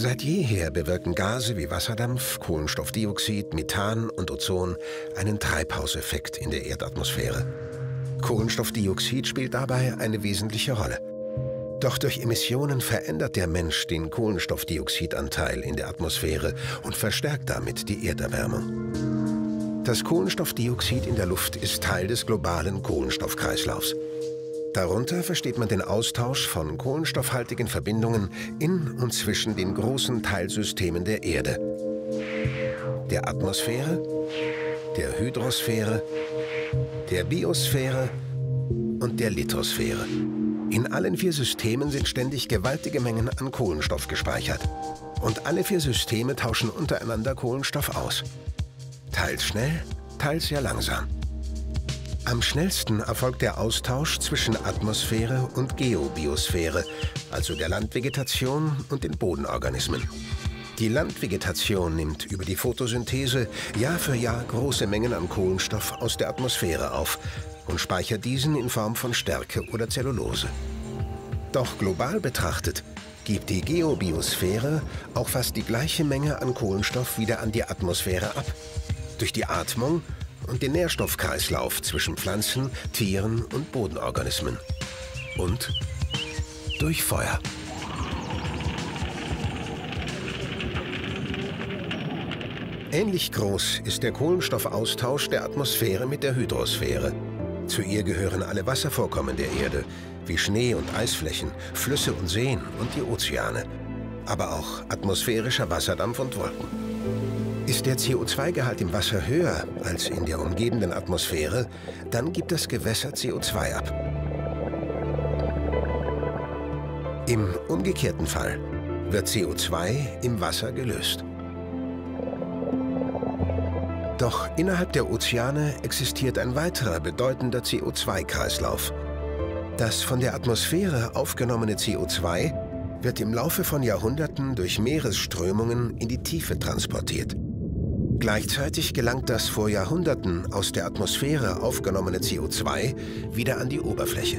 Seit jeher bewirken Gase wie Wasserdampf, Kohlenstoffdioxid, Methan und Ozon einen Treibhauseffekt in der Erdatmosphäre. Kohlenstoffdioxid spielt dabei eine wesentliche Rolle. Doch durch Emissionen verändert der Mensch den Kohlenstoffdioxidanteil in der Atmosphäre und verstärkt damit die Erderwärmung. Das Kohlenstoffdioxid in der Luft ist Teil des globalen Kohlenstoffkreislaufs. Darunter versteht man den Austausch von kohlenstoffhaltigen Verbindungen in und zwischen den großen Teilsystemen der Erde, der Atmosphäre, der Hydrosphäre, der Biosphäre und der Lithosphäre. In allen 4 Systemen sind ständig gewaltige Mengen an Kohlenstoff gespeichert. Und alle 4 Systeme tauschen untereinander Kohlenstoff aus. Teils schnell, teils sehr langsam. Am schnellsten erfolgt der Austausch zwischen Atmosphäre und Geobiosphäre, also der Landvegetation und den Bodenorganismen. Die Landvegetation nimmt über die Photosynthese Jahr für Jahr große Mengen an Kohlenstoff aus der Atmosphäre auf und speichert diesen in Form von Stärke oder Zellulose. Doch global betrachtet gibt die Geobiosphäre auch fast die gleiche Menge an Kohlenstoff wieder an die Atmosphäre ab. Durch die Atmung und den Nährstoffkreislauf zwischen Pflanzen, Tieren und Bodenorganismen. Und durch Feuer. Ähnlich groß ist der Kohlenstoffaustausch der Atmosphäre mit der Hydrosphäre. Zu ihr gehören alle Wasservorkommen der Erde, wie Schnee und Eisflächen, Flüsse und Seen und die Ozeane, aber auch atmosphärischer Wasserdampf und Wolken. Ist der CO2-Gehalt im Wasser höher als in der umgebenden Atmosphäre, dann gibt das Gewässer CO2 ab. Im umgekehrten Fall wird CO2 im Wasser gelöst. Doch innerhalb der Ozeane existiert ein weiterer bedeutender CO2-Kreislauf. Das von der Atmosphäre aufgenommene CO2 wird im Laufe von Jahrhunderten durch Meeresströmungen in die Tiefe transportiert. Gleichzeitig gelangt das vor Jahrhunderten aus der Atmosphäre aufgenommene CO2 wieder an die Oberfläche.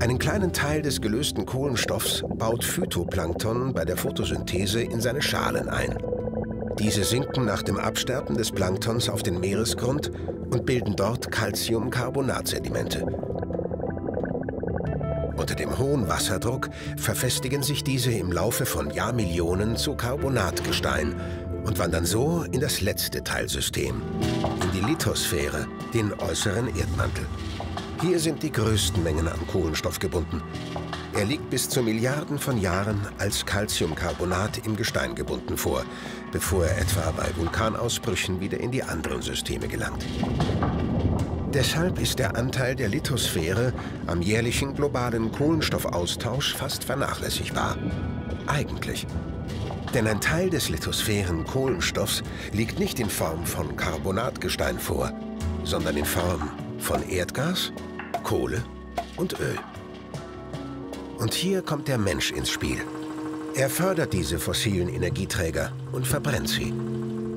Einen kleinen Teil des gelösten Kohlenstoffs baut Phytoplankton bei der Photosynthese in seine Schalen ein. Diese sinken nach dem Absterben des Planktons auf den Meeresgrund und bilden dort Calciumcarbonatsedimente. Unter dem hohen Wasserdruck verfestigen sich diese im Laufe von Jahrmillionen zu Karbonatgestein und wandern so in das letzte Teilsystem, in die Lithosphäre, den äußeren Erdmantel. Hier sind die größten Mengen an Kohlenstoff gebunden. Er liegt bis zu Milliarden von Jahren als Calciumcarbonat im Gestein gebunden vor, bevor er etwa bei Vulkanausbrüchen wieder in die anderen Systeme gelangt. Deshalb ist der Anteil der Lithosphäre am jährlichen globalen Kohlenstoffaustausch fast vernachlässigbar. Eigentlich. Denn ein Teil des Lithosphären-Kohlenstoffs liegt nicht in Form von Karbonatgestein vor, sondern in Form von Erdgas, Kohle und Öl. Und hier kommt der Mensch ins Spiel. Er fördert diese fossilen Energieträger und verbrennt sie.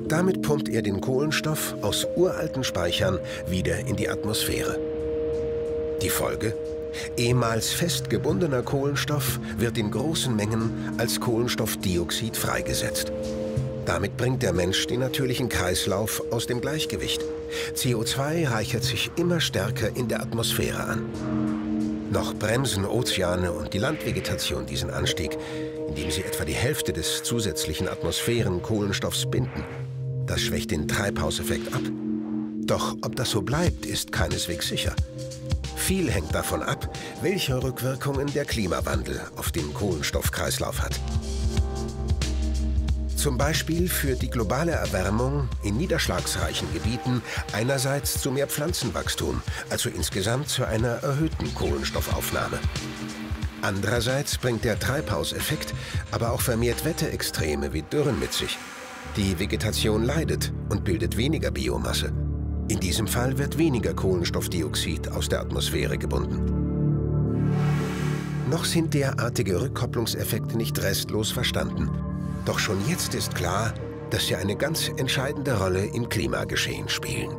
Damit pumpt er den Kohlenstoff aus uralten Speichern wieder in die Atmosphäre. Die Folge? Ehemals fest gebundener Kohlenstoff wird in großen Mengen als Kohlenstoffdioxid freigesetzt. Damit bringt der Mensch den natürlichen Kreislauf aus dem Gleichgewicht. CO2 reichert sich immer stärker in der Atmosphäre an. Noch bremsen Ozeane und die Landvegetation diesen Anstieg, indem sie etwa die Hälfte des zusätzlichen Atmosphärenkohlenstoffs binden. Das schwächt den Treibhauseffekt ab. Doch ob das so bleibt, ist keineswegs sicher. Viel hängt davon ab, welche Rückwirkungen der Klimawandel auf den Kohlenstoffkreislauf hat. Zum Beispiel führt die globale Erwärmung in niederschlagsreichen Gebieten einerseits zu mehr Pflanzenwachstum, also insgesamt zu einer erhöhten Kohlenstoffaufnahme. Andererseits bringt der Treibhauseffekt aber auch vermehrt Wetterextreme wie Dürren mit sich. Die Vegetation leidet und bildet weniger Biomasse. In diesem Fall wird weniger Kohlenstoffdioxid aus der Atmosphäre gebunden. Noch sind derartige Rückkopplungseffekte nicht restlos verstanden. Doch schon jetzt ist klar, dass sie eine ganz entscheidende Rolle im Klimageschehen spielen.